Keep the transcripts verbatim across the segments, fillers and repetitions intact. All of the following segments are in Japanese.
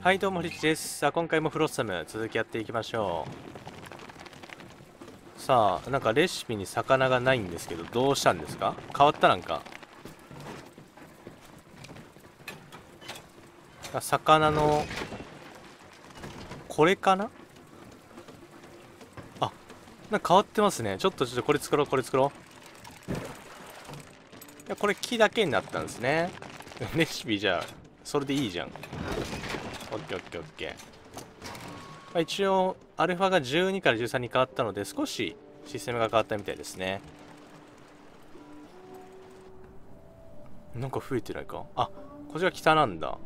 はいどうもリッチです。さあ今回もフロッサム続きやっていきましょう。さあなんかレシピに魚がないんですけど、どうしたんですか？変わった？なんか魚のこれかなあ、なんか変わってますね。ちょっとちょっとこれ作ろうこれ作ろう。これ木だけになったんですね。レシピじゃあそれでいいじゃん。オッケーオッケーオッケー。まあ、一応アルファがじゅうにからじゅうさんに変わったので少しシステムが変わったみたいですね。なんか増えてないか。あ、こっちが北なんだ。ん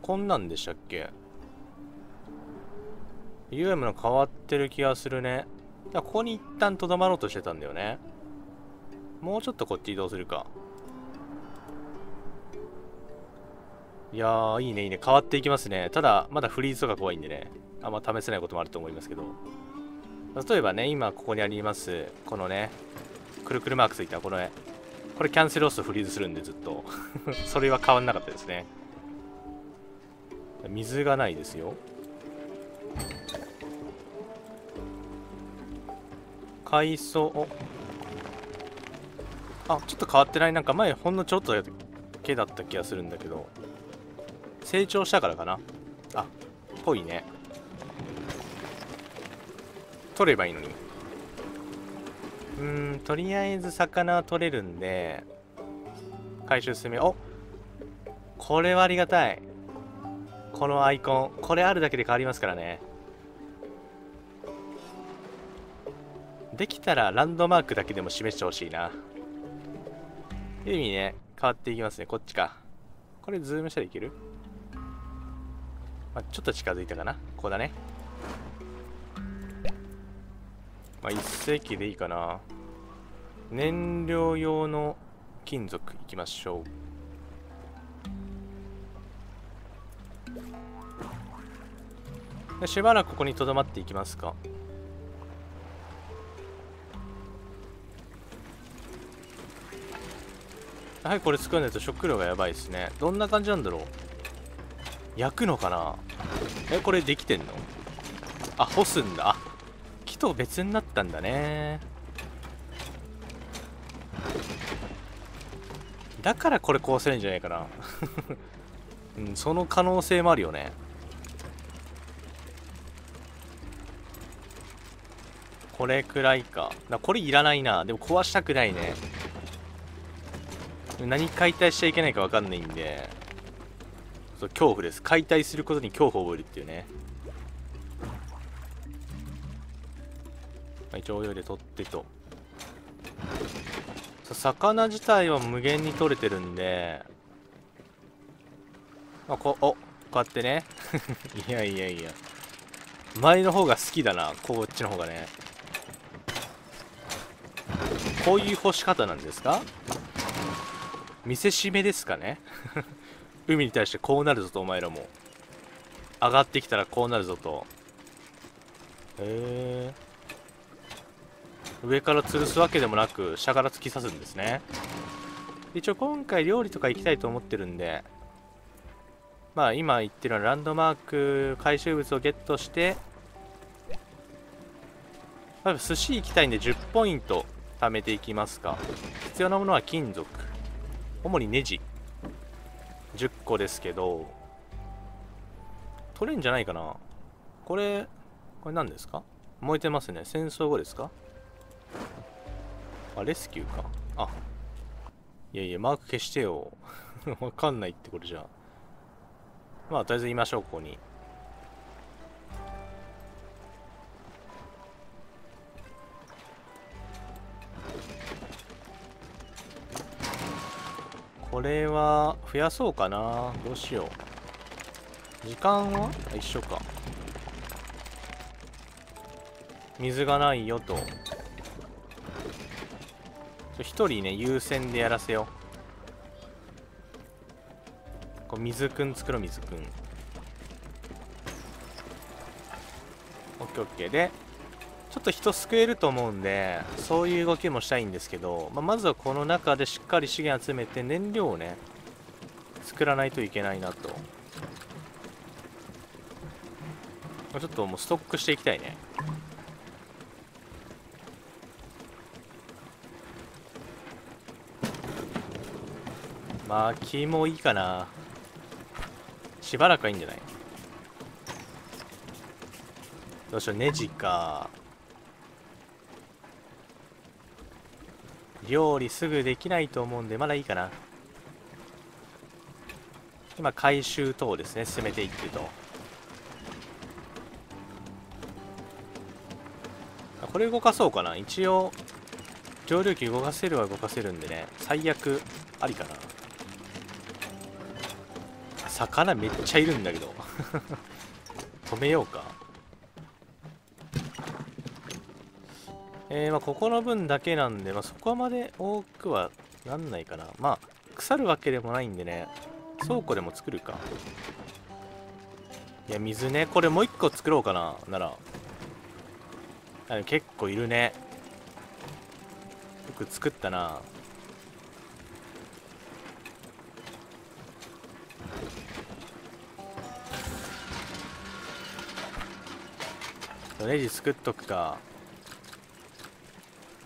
こんなんでしたっけ？ ユーエム の変わってる気がするね。ここに一旦とどまろうとしてたんだよね。もうちょっとこっち移動するか。いやーいいねいいね、変わっていきますね。ただまだフリーズとか怖いんでね、あんま試せないこともあると思いますけど、例えばね今ここにありますこのねくるくるマークついたこの絵、これキャンセル押すとフリーズするんでずっとそれは変わんなかったですね。水がないですよ。海藻あちょっと変わってない。なんか前ほんのちょっとだけだった気がするんだけど、成長したからかな。あっぽいね。取ればいいのに。うーんとりあえず魚は取れるんで回収進め。おっこれはありがたい。このアイコンこれあるだけで変わりますからね。できたらランドマークだけでも示してほしいな。いい意味ね、変わっていきますね。こっちか。これズームしたらいける？まあ、ちょっと近づいたかな。ここだね。まあ、一石でいいかな。燃料用の金属いきましょう。でしばらくここにとどまっていきますか。やはりこれ作らないと食料がやばいですね。どんな感じなんだろう。焼くのかな。えこれできてんの？あ干すんだ。あ木と別になったんだね。だからこれ壊せるんじゃないかな、うん、その可能性もあるよね。これくらいかな。これいらないな。でも壊したくないね。何解体しちゃいけないか分かんないんで、恐怖です。解体することに恐怖を覚えるっていうね。一応泳いで取ってと。魚自体は無限に取れてるんで、まあ、こおこうやってねいやいやいや前の方が好きだな。こっちの方がね。こういう干し方なんですか？見せしめですかね海に対してこうなるぞと、お前らも上がってきたらこうなるぞと。へえ。上から吊るすわけでもなく下から突き刺すんですね。一応今回料理とか行きたいと思ってるんで、まあ今言ってるのはランドマーク回収物をゲットして、まあ、寿司行きたいんでじゅうポイント貯めていきますか。必要なものは金属、主にネジじゅっこですけど、取れんじゃないかな。これこれ何ですか？燃えてますね。戦争後ですか？あレスキューか。あいやいやマーク消してよわかんないってこれじゃあ。まあとりあえず言いましょう。ここにこれは増やそうかな。どうしよう。時間は一緒か。水がないよと。一人ね優先でやらせよう。こう水くん作ろう。水くんオッケーオッケー。でちょっと人救えると思うんで、そういう動きもしたいんですけど、まあ、まずはこの中でしっかり資源集めて燃料をね作らないといけないなと。ちょっともうストックしていきたいね。薪もいいかな、しばらくはいいんじゃない。どうしよう、ネジか。料理すぐできないと思うんでまだいいかな。今回収等ですね、進めていってると。これ動かそうかな、一応蒸留機動かせるは動かせるんでね、最悪ありかな。魚めっちゃいるんだけど止めようか。えー、まあここの分だけなんで、まあ、そこまで多くはなんないかな。まあ腐るわけでもないんでね、倉庫でも作るか。いや水ね、これもう一個作ろうかな。ならあ結構いるね、よく作ったな。ネジ作っとくか。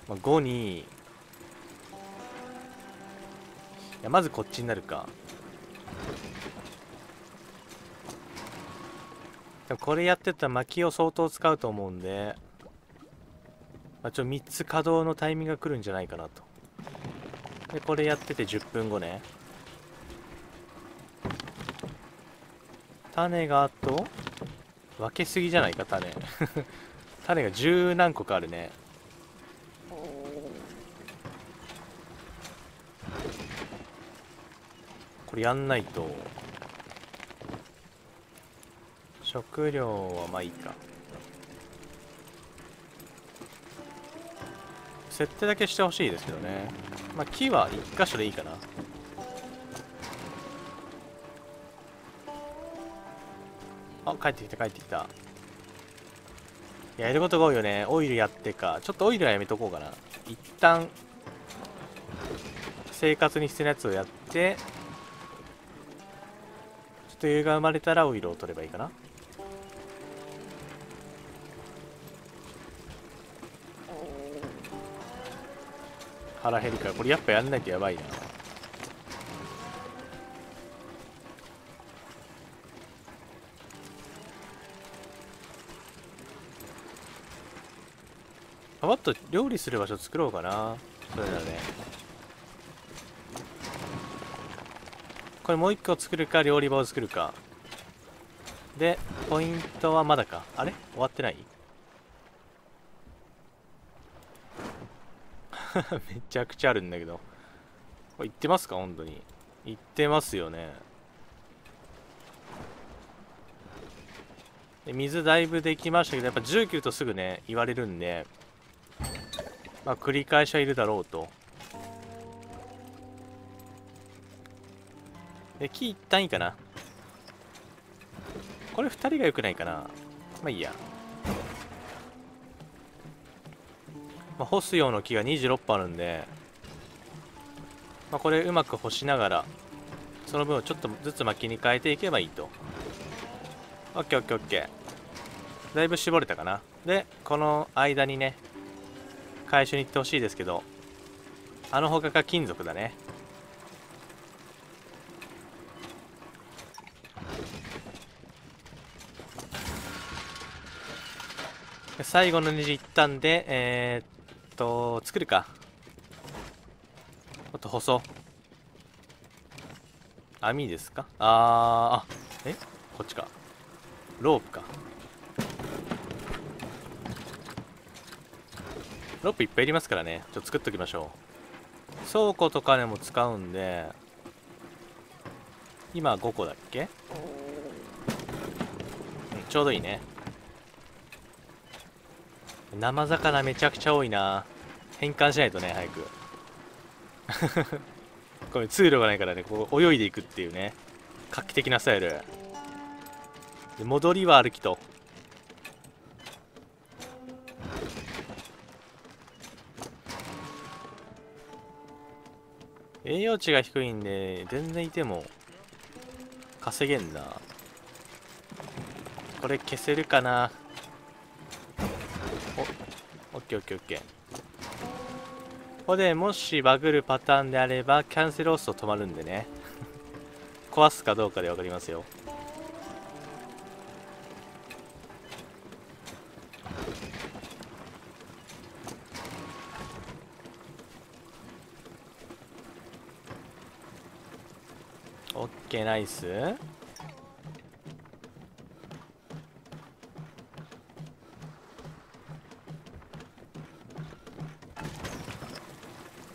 まあ、ごに、いやまずこっちになるか。でもこれやってたら薪を相当使うと思うんで、まあ、ちょみっつ稼働のタイミングが来るんじゃないかなと。でこれやっててじゅっぷんごね、種があと分けすぎじゃないか種種が十何個かあるね。これやんないと。食料はまあいいか、設定だけしてほしいですけどね。まあ木はいっ箇所でいいかな。あ、帰ってきた帰ってきた。やることが多いよね。オイルやってか、ちょっとオイルはやめとこうかな。一旦生活に必要なやつをやって、ちょっと余裕が生まれたらオイルを取ればいいかな。腹減るから、これやっぱやんないとやばいな。もっと料理する場所作ろうかな。それならね、これもう一個作るか、料理場を作るかで、ポイントはまだか。あれ終わってないめちゃくちゃあるんだけど、これ行ってますか本当に。行ってますよね。で水だいぶできましたけど、やっぱじゅうきゅうとすぐね言われるんで、まあ繰り返しはいるだろうと。で木一旦いいかな。これふたりがよくないかな。まあいいや。まあ、干す用の木がにじゅうろっぽんあるんで、まあ、これうまく干しながらその分をちょっとずつ薪に変えていけばいいと。 オーケーオーケーオーケー、 だいぶ絞れたかな。でこの間にね回収に行ってほしいですけど、あのほかが金属だね。最後のネジいったんで、えー、っと作るか。ちょっと細網ですか。あーあ、えこっちか、ロープか。ロープいっぱいいりますからね、ちょっと作っときましょう。倉庫とかでも使うんで、今ごこだっけ、うん、ちょうどいいね。生魚めちゃくちゃ多いな。変換しないとね早くこれ通路がないからね、こう泳いでいくっていうね、画期的なスタイルで。戻りは歩きと。栄養値が低いんで全然いても稼げんな。これ消せるかな。おオッケーオッケーオッケー。ここでもしバグるパターンであればキャンセル押すと止まるんでね壊すかどうかで分かりますよ。オッケーナイス。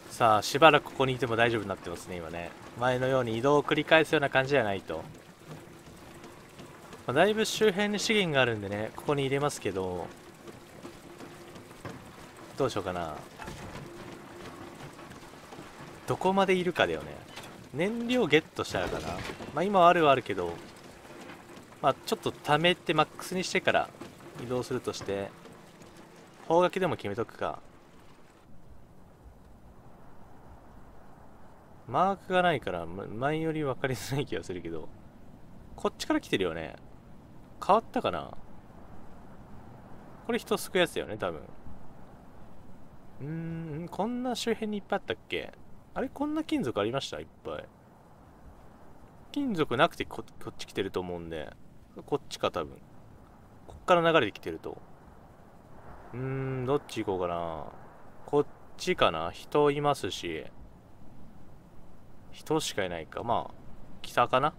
さあしばらくここにいても大丈夫になってますね今ね。前のように移動を繰り返すような感じじゃないと、まあ、だいぶ周辺に資源があるんでねここに入れますけどどうしようかな。どこまでいるかだよね。燃料ゲットしたらかな。まあ今はあるはあるけど、まあちょっと貯めてマックスにしてから移動するとして、砲撃でも決めとくか。マークがないから前より分かりづらい気がするけど、こっちから来てるよね。変わったかなこれ。人すくやつだよね多分。うーん、こんな周辺にいっぱいあったっけ。あれ、こんな金属ありましたいっぱい。金属なくて こ, こっち来てると思うんで、こっちか多分。こっから流れてきてると。うーん、どっち行こうかな。こっちかな。人いますし。人しかいないか。まあ、北かな。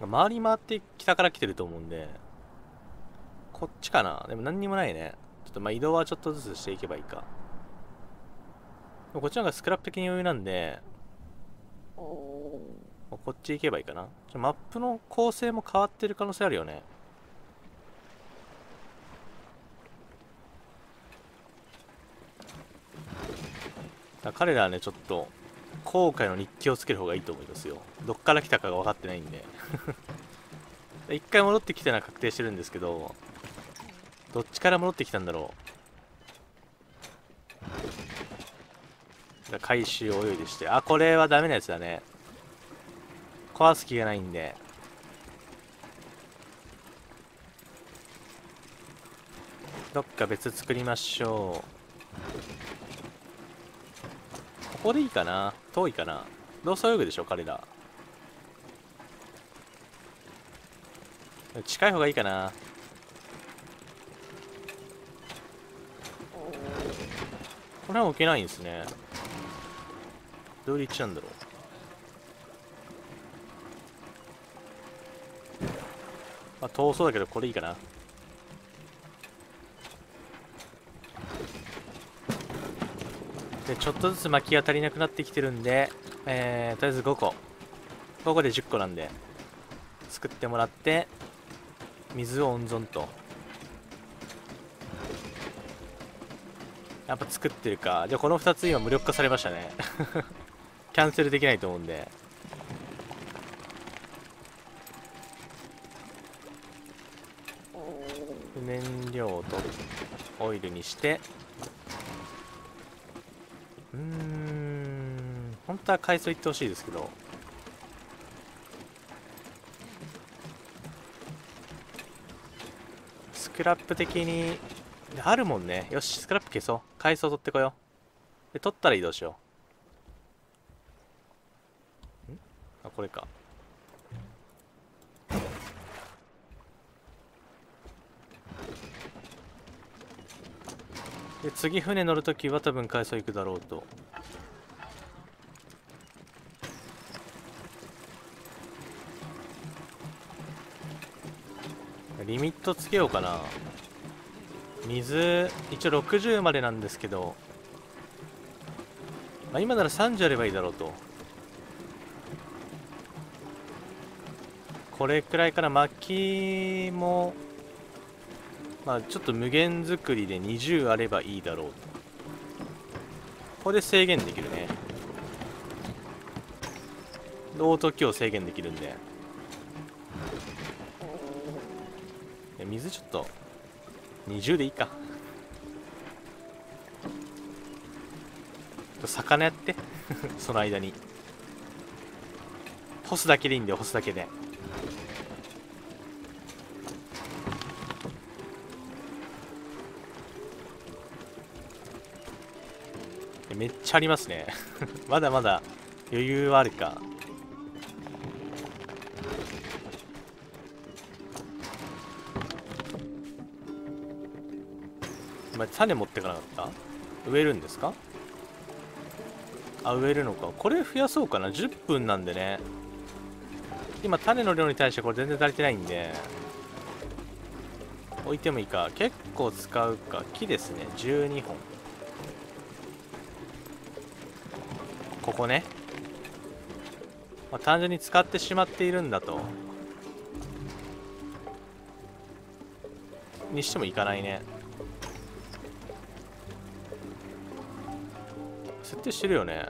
周り回って北から来てると思うんで、こっちかな。でも何にもないね。ちょっとまあ移動はちょっとずつしていけばいいか。こっちの方がスクラップ的に余裕なんで、こっち行けばいいかな。ちょマップの構成も変わってる可能性あるよね。だ彼らはねちょっと後悔の日記をつける方がいいと思いますよ。どっから来たかが分かってないんで一回戻ってきたのは確定してるんですけど、どっちから戻ってきたんだろう。回収を泳いでして、あ、これはダメなやつだね。壊す気がないんで。どっか別作りましょう。ここでいいかな。遠いかな。どうせ泳ぐでしょ彼ら。近い方がいいかな。これは置けないんですね。どうで行っちゃうんだろう。あ、遠そうだけどこれいいかな。でちょっとずつ薪が足りなくなってきてるんで、えー、とりあえずごこごこでじゅっこなんで作ってもらって水を温存と。やっぱ作ってるか。じゃあこのふたつ今無力化されましたねキャンセルできないと思うんで。燃料を取るオイルにして、うーん本当は海藻いってほしいですけど、スクラップ的にあるもんね。よしスクラップ消そう。海藻取ってこよう。で取ったら移動しよう。んあこれか。で次船乗るときは多分海藻行くだろうと。リミットつけようかな。水一応ろくじゅうまでなんですけど、まあ、今ならさんじゅうあればいいだろうと。これくらいから薪もまあちょっと無限作りでにじゅうあればいいだろうと。ここで制限できるね。オート機を制限できるんで、水ちょっとにじゅうでいいか魚やってその間に干すだけでいいんだよ、干すだけで。めっちゃありますね。まだまだ余裕はあるか。今種持ってかなかった?植えるんですか?あ、植えるのか。これ増やそうかな。じゅっぷんなんでね、今種の量に対してこれ全然足りてないんで置いてもいいか。結構使うか。木ですね、じゅうにほん。ここね、まあ、単純に使ってしまっているんだとにしてもいかないね。設定してるよね。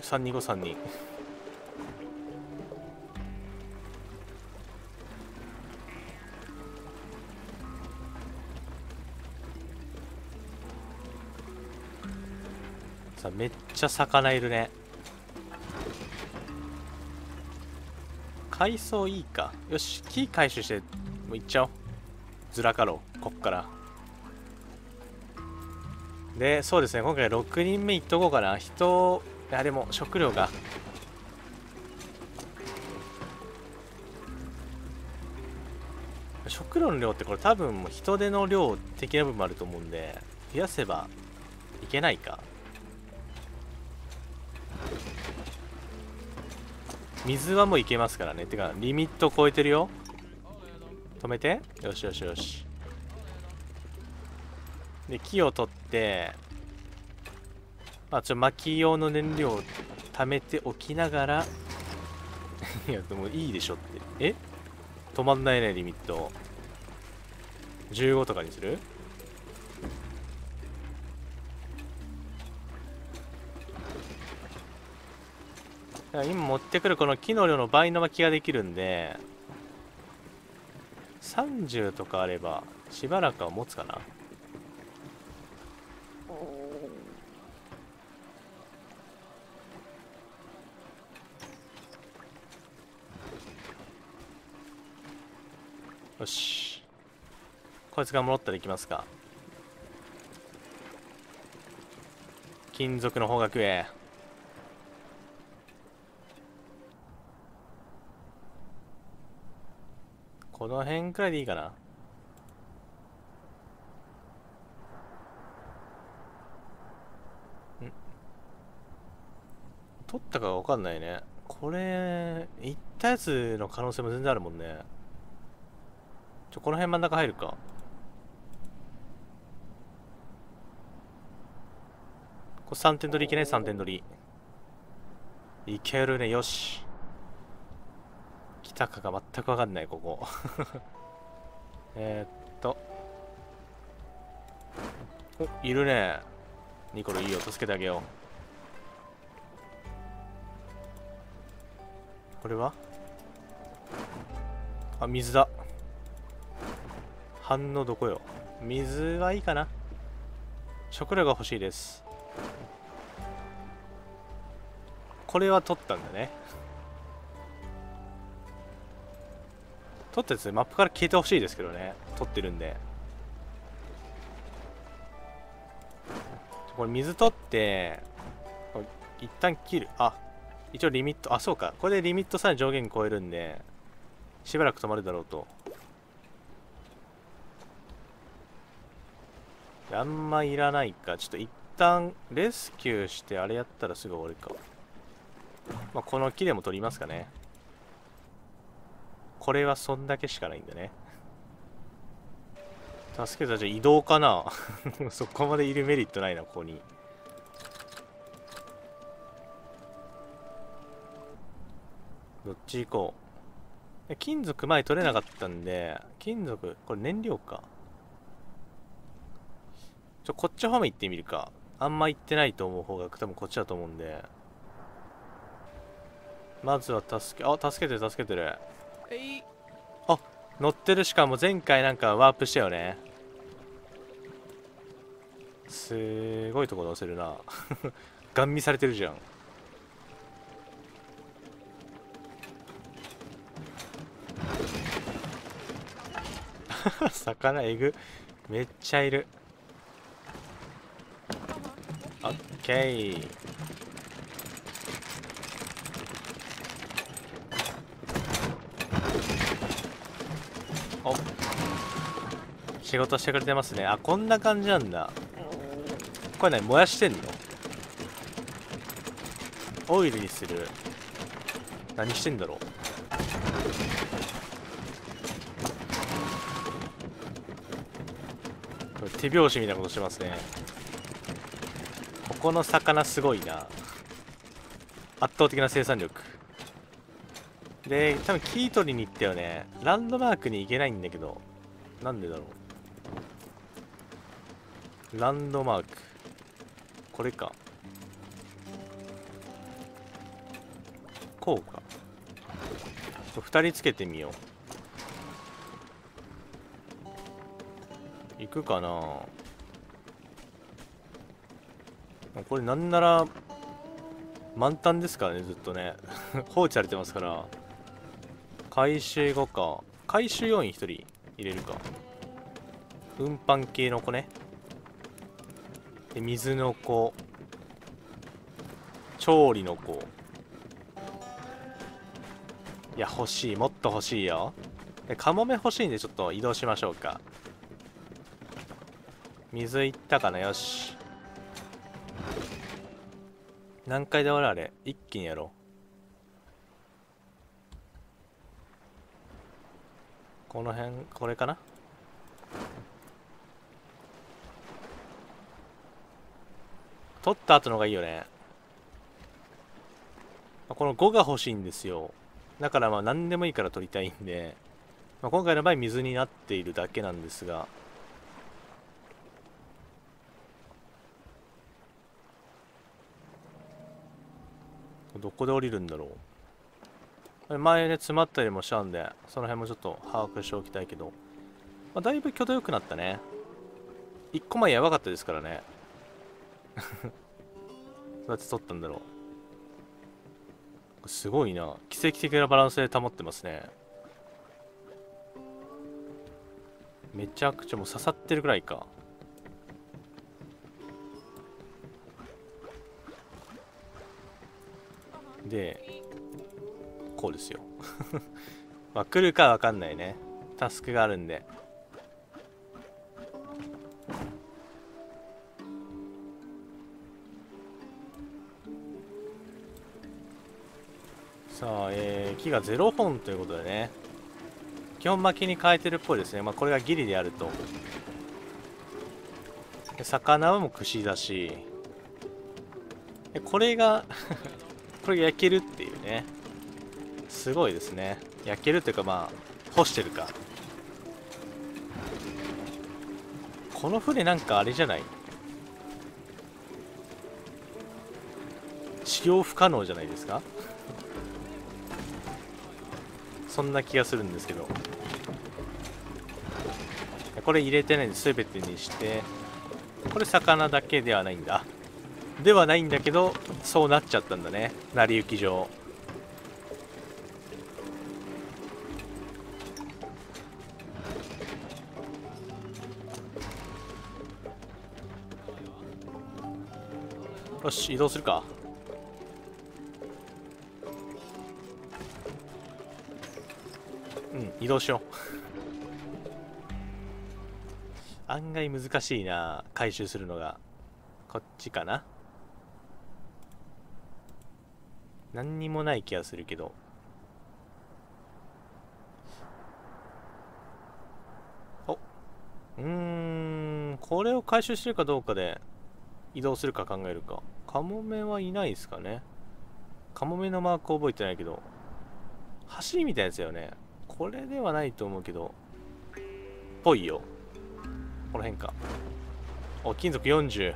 さんにごさんに さあ、めっちゃ魚いるね。海藻いいか。よし、木回収してもういっちゃおう。ずらかろう、こっから。で、そうですね、今回ろくにんめいっとこうかな。人、いやでも食料が食料の量ってこれ多分もう人手の量的な部分もあると思うんで増やせばいけないか。水はもういけますからね。てかリミット超えてるよ。止めて、よしよしよし。で、木を取って、まあ、ちょっと薪用の燃料を貯めておきながらいやでもいいでしょって。え、止まんないね。リミットじゅうごとかにする。だから今持ってくるこの木の量の倍の薪ができるんでさんじゅうとかあればしばらくは持つかな。よし、こいつが戻ったらいきますか。金属の方角へ。この辺くらいでいいかな。ん?取ったかが分かんないね。これいったやつの可能性も全然あるもんね。ちょ、この辺真ん中入るか。これさんてん取りいけない。さんてん取りいけるね。よし、来たかが全く分かんないここ。えっとお、いるね。ニコルいいよ、助けてあげよう。これはあ、水だ。反応どこよ。水はいいかな。食料が欲しいです。これは取ったんだね。取ったやつマップから消えてほしいですけどね。取ってるんでこれ水取って一旦切る。あ、一応リミット、あ、そうか、これでリミットさえ上限超えるんでしばらく止まるだろうと。あんまいらないか。ちょっと一旦レスキューしてあれやったらすぐ終わるか。まあ、この木でも取りますかね。これはそんだけしかないんだね。助けた。じゃあ移動かな。そこまでいるメリットないな、ここに。どっち行こう。金属前取れなかったんで、金属これ燃料か。ちょ、こっち方面行ってみるか。あんま行ってないと思う方が多分こっちだと思うんで。まずは助け、あ、助けてる助けてる。あ、乗ってる。しかも前回なんかワープしたよね。すごいとこ載せるなガン見されてるじゃん。魚えぐ、めっちゃいる。オッケー、お、仕事してくれてますね。あ、こんな感じなんだ。これ何、燃やしてんの？オイルにする？何してんだろう。手拍子みたいなことしてますね。ここの魚すごいな、圧倒的な生産力で。多分キー取りに行ったよね。ランドマークに行けないんだけど、なんでだろう。ランドマークこれか、こうか。ふたりつけてみよう。行くかな。これなんなら満タンですからね、ずっとね放置されてますから。回収後か、回収要員ひとり入れるか。運搬系の子ね。で水の子、調理の子。いや欲しい、もっと欲しいよ。でカモメ欲しいんでちょっと移動しましょうか。水いったかな。よし、何回で終わる。あれ一気にやろう。この辺これかな。取った後のがいいよね。このごが欲しいんですよ。だからまあ何でもいいから取りたいんで、まあ、今回の場合水になっているだけなんですが、どこで降りるんだろう。前ね詰まったりもしたんで、その辺もちょっと把握しておきたいけど、まあ、だいぶ挙動良くなったね。いっこまえやばかったですからねどうやって取ったんだろう。すごいな、奇跡的なバランスで保ってますね。めちゃくちゃもう刺さってるぐらいか。でこうですよまあ来るかわかんないね、タスクがあるんで。さあ、えー、木がゼロほんということでね、基本巻きに変えてるっぽいですね。まあこれがギリであると。で魚はもう串だし、でこれがこれ焼けるっていうね、すごいですね。焼けるというか、まあ干してるか。この船なんかあれじゃない、使用不可能じゃないですかそんな気がするんですけど。これ入れてないんで全てにして、これ魚だけではないんだではないんだけど、そうなっちゃったんだね、成り行き上。よし移動するか。うん移動しよう案外難しいな回収するのが。こっちかな。何にもない気がするけど、お、うーん、これを回収してるかどうかで移動するか考えるか。カモメはいないですかね。カモメのマーク覚えてないけど、走りみたいなやつだよね。これではないと思うけどぽいよ。この辺か。お、金属よんじゅう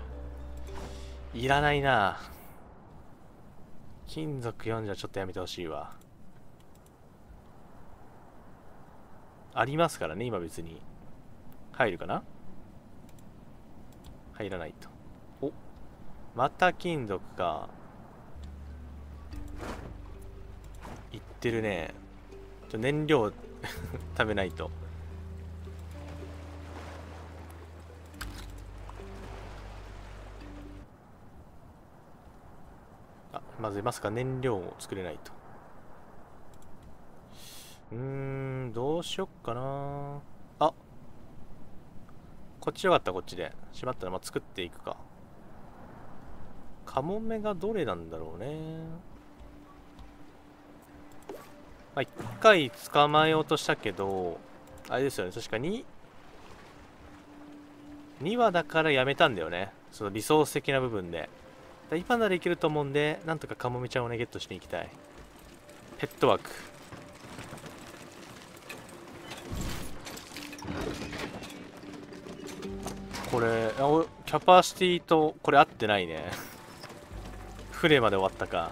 いらないな。金属よんじゅうはちょっとやめてほしいわ。ありますからね今。別に入るかな。入らないと。お、また金属か。いってるね。ちょ、燃料食べないと。あ、まずいますか、燃料を作れないと。うーん、どうしよっかな。あ、こっちよかった、こっちで。縛ったら、まあ、作っていくか。カモメがどれなんだろうね。まあ、いっかい捕まえようとしたけど、あれですよね、確かに、にわだからやめたんだよね。そのリソース的な部分で。今ならいけると思うんで、なんとかカモメちゃんをね、ゲットしていきたい。ペットワーク。これ、キャパシティと、これ合ってないね。船まで終わったか。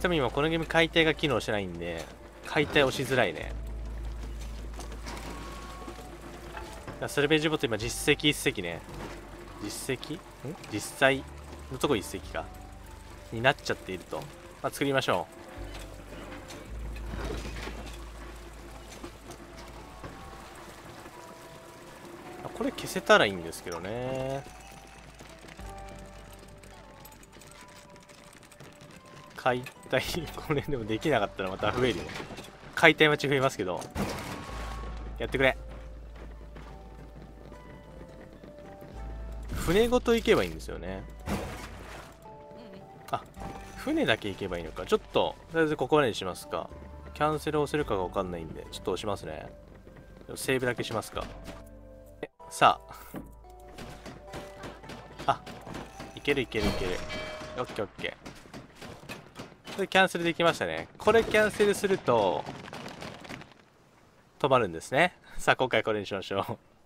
多分今このゲーム解体が機能してないんで、解体押しづらいね。スルベージボット今実績一隻ね。実績ん実際のとこ一隻か。になっちゃっていると。まあ、作りましょう。これ消せたらいいんですけどね。解体これでもできなかったらまた増えるよ。解体待ち増えますけど、やってくれ。船ごと行けばいいんですよね。あ、船だけ行けばいいのか。ちょっととりあえずここまでにしますか。キャンセル押せるかが分かんないんで、ちょっと押しますね。セーブだけしますか。さあ、あ、いけるいけるいける。オッケーオッケー。これキャンセルできましたね。これキャンセルすると止まるんですね。さあ、今回これにしましょう。